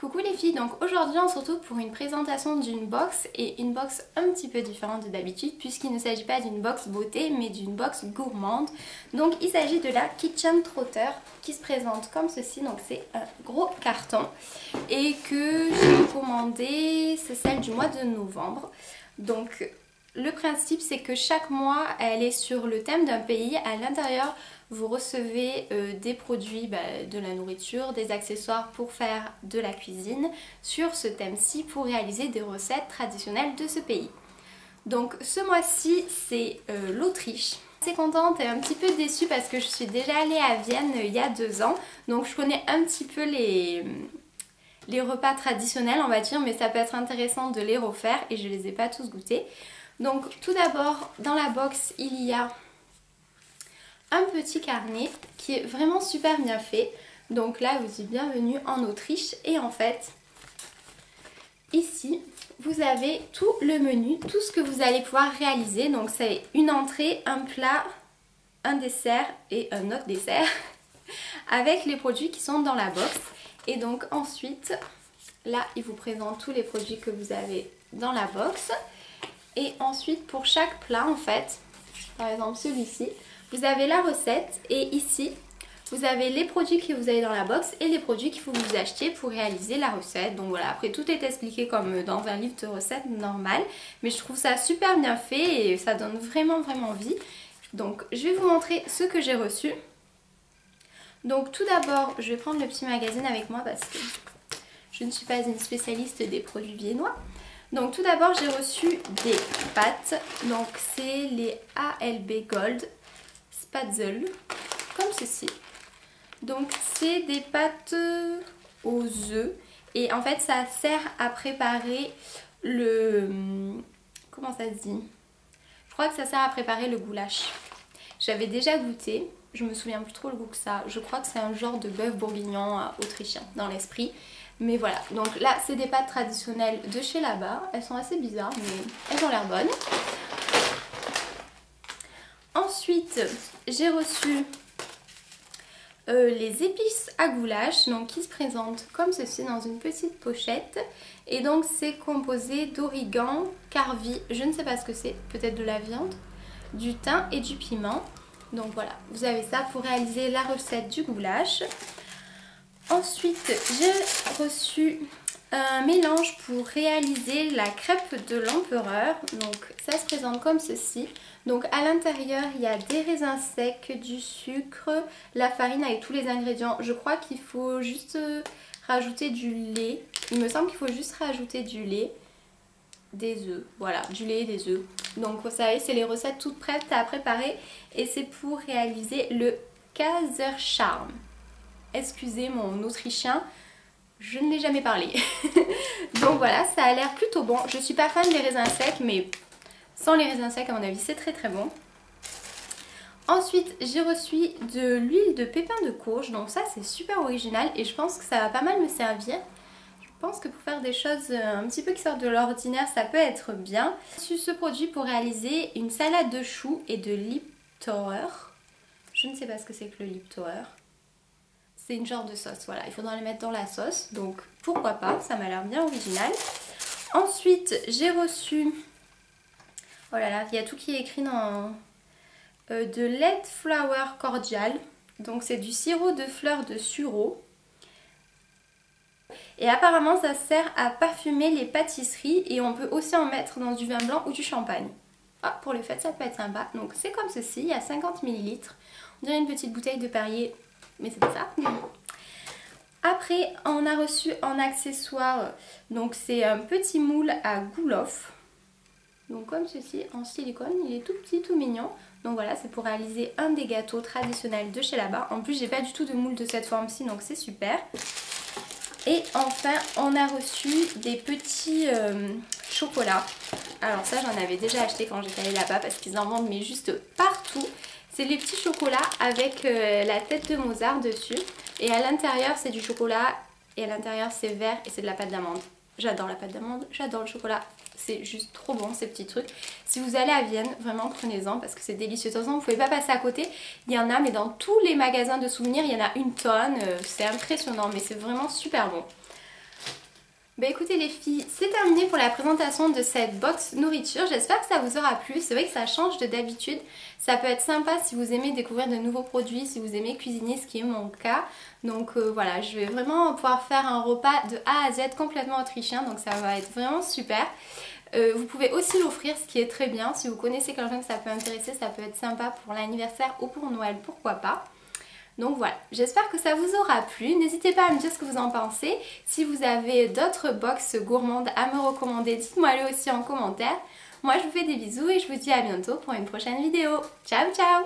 Coucou les filles, donc aujourd'hui on se retrouve pour une présentation d'une box et une box un petit peu différente de d'habitude puisqu'il ne s'agit pas d'une box beauté mais d'une box gourmande. Donc il s'agit de la Kitchen Trotter qui se présente comme ceci, donc c'est un gros carton et que j'ai commandé, c'est celle du mois de novembre. Donc le principe c'est que chaque mois elle est sur le thème d'un pays. À l'intérieur vous recevez des produits, de la nourriture, des accessoires pour faire de la cuisine sur ce thème-ci pour réaliser des recettes traditionnelles de ce pays. Donc ce mois-ci c'est l'Autriche. Assez contente et un petit peu déçue parce que je suis déjà allée à Vienne il y a 2 ans, donc je connais un petit peu les repas traditionnels on va dire, mais ça peut être intéressant de les refaire et je les ai pas tous goûtés. Donc tout d'abord dans la box il y a un petit carnet qui est vraiment super bien fait. Donc là vous dites bienvenue en Autriche et en fait ici vous avez tout le menu, tout ce que vous allez pouvoir réaliser. Donc c'est une entrée, un plat, un dessert et un autre dessert avec les produits qui sont dans la box. Et donc ensuite là il vous présente tous les produits que vous avez dans la box et ensuite pour chaque plat en fait, par exemple celui-ci, vous avez la recette et ici vous avez les produits que vous avez dans la box et les produits qu'il faut que vous achetiez pour réaliser la recette. Donc voilà, après tout est expliqué comme dans un livre de recettes normal, mais je trouve ça super bien fait et ça donne vraiment envie. Donc je vais vous montrer ce que j'ai reçu. Donc tout d'abord je vais prendre le petit magazine avec moi parce que je ne suis pas une spécialiste des produits viennois. Donc tout d'abord j'ai reçu des pâtes, donc c'est les ALB Gold. Padzle, comme ceci. Donc c'est des pâtes aux œufs et en fait ça sert à préparer le... comment ça se dit? Je crois que ça sert à préparer le goulash. J'avais déjà goûté, je me souviens plus trop le goût que ça. Je crois que c'est un genre de bœuf bourguignon autrichien dans l'esprit. Mais voilà, donc là c'est des pâtes traditionnelles de chez là-bas. Elles sont assez bizarres mais elles ont l'air bonnes. Ensuite, j'ai reçu les épices à goulash, donc qui se présentent comme ceci dans une petite pochette. Et donc c'est composé d'origan, carvi, je ne sais pas ce que c'est, peut-être de la viande, du thym et du piment. Donc voilà, vous avez ça pour réaliser la recette du goulash. Ensuite, j'ai reçu un mélange pour réaliser la crêpe de l'empereur. Donc ça se présente comme ceci. Donc à l'intérieur il y a des raisins secs, du sucre, la farine avec tous les ingrédients. Je crois qu'il faut juste rajouter du lait. Il me semble qu'il faut juste rajouter du lait, des œufs. Voilà, du lait et des œufs. Donc vous savez c'est les recettes toutes prêtes à préparer et c'est pour réaliser le Kaisercharm. Excusez mon autrichien. Je ne l'ai jamais parlé. Donc voilà, ça a l'air plutôt bon. Je suis pas fan des raisins secs, mais sans les raisins secs, à mon avis, c'est très bon. Ensuite, j'ai reçu de l'huile de pépins de courge. Donc ça, c'est super original et je pense que ça va pas mal me servir. Je pense que pour faire des choses un petit peu qui sortent de l'ordinaire, ça peut être bien. J'ai reçu ce produit pour réaliser une salade de choux et de Liptauer. Je ne sais pas ce que c'est que le Liptauer. C'est une genre de sauce, voilà, il faudra les mettre dans la sauce, donc pourquoi pas, ça m'a l'air bien original. Ensuite j'ai reçu, oh là là, il y a tout qui est écrit dans de l'Elderflower Cordial, donc c'est du sirop de fleurs de sureau et apparemment ça sert à parfumer les pâtisseries et on peut aussi en mettre dans du vin blanc ou du champagne. Ah, pour les fêtes ça peut être sympa, donc c'est comme ceci, il y a 50 ml, on dirait une petite bouteille de Perrier. Mais c'est ça. Après, on a reçu en accessoire, donc c'est un petit moule à goulof. Donc comme ceci, en silicone, il est tout petit, tout mignon. Donc voilà, c'est pour réaliser un des gâteaux traditionnels de chez là-bas. En plus, j'ai pas du tout de moule de cette forme-ci, donc c'est super. Et enfin, on a reçu des petits chocolats. Alors ça, j'en avais déjà acheté quand j'étais allée là-bas parce qu'ils en vendent, mais juste partout. C'est les petits chocolats avec la tête de Mozart dessus et à l'intérieur c'est du chocolat et à l'intérieur c'est vert et c'est de la pâte d'amande. J'adore la pâte d'amande, j'adore le chocolat, c'est juste trop bon ces petits trucs. Si vous allez à Vienne, vraiment prenez-en parce que c'est délicieux. De toute façon, vous ne pouvez pas passer à côté, il y en a mais dans tous les magasins de souvenirs il y en a une tonne, c'est impressionnant mais c'est vraiment super bon. Bah écoutez les filles, c'est terminé pour la présentation de cette box nourriture. J'espère que ça vous aura plu. C'est vrai que ça change de d'habitude. Ça peut être sympa si vous aimez découvrir de nouveaux produits, si vous aimez cuisiner, ce qui est mon cas. Donc voilà, je vais vraiment pouvoir faire un repas de A à Z complètement autrichien. Donc ça va être vraiment super. Vous pouvez aussi l'offrir, ce qui est très bien. Si vous connaissez quelqu'un que ça peut intéresser, ça peut être sympa pour l'anniversaire ou pour Noël, pourquoi pas. Donc voilà, j'espère que ça vous aura plu. N'hésitez pas à me dire ce que vous en pensez. Si vous avez d'autres box gourmandes à me recommander, dites-moi le aussi en commentaire. Moi je vous fais des bisous et je vous dis à bientôt pour une prochaine vidéo. Ciao ciao!